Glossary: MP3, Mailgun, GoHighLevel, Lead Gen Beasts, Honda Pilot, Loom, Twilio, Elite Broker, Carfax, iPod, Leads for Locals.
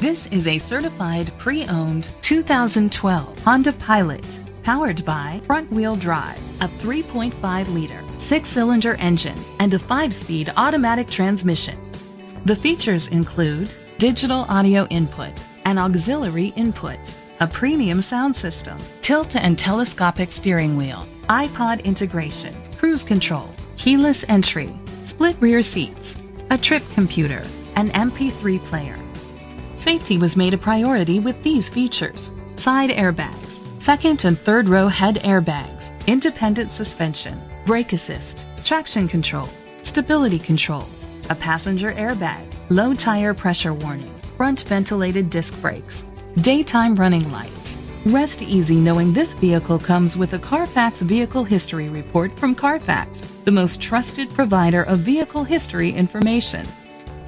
This is a certified pre-owned 2012 Honda Pilot, powered by front-wheel drive, a 3.5-liter, 6-cylinder engine, and a 5-speed automatic transmission. The features include digital audio input, an auxiliary input, a premium sound system, tilt and telescopic steering wheel, iPod integration, cruise control, keyless entry, split rear seats, a trip computer, an MP3 player. Safety was made a priority with these features: side airbags, second and third row head airbags, independent suspension, brake assist, traction control, stability control, a passenger airbag, low tire pressure warning, front ventilated disc brakes, daytime running lights. Rest easy knowing this vehicle comes with a Carfax Vehicle History Report from Carfax, the most trusted provider of vehicle history information.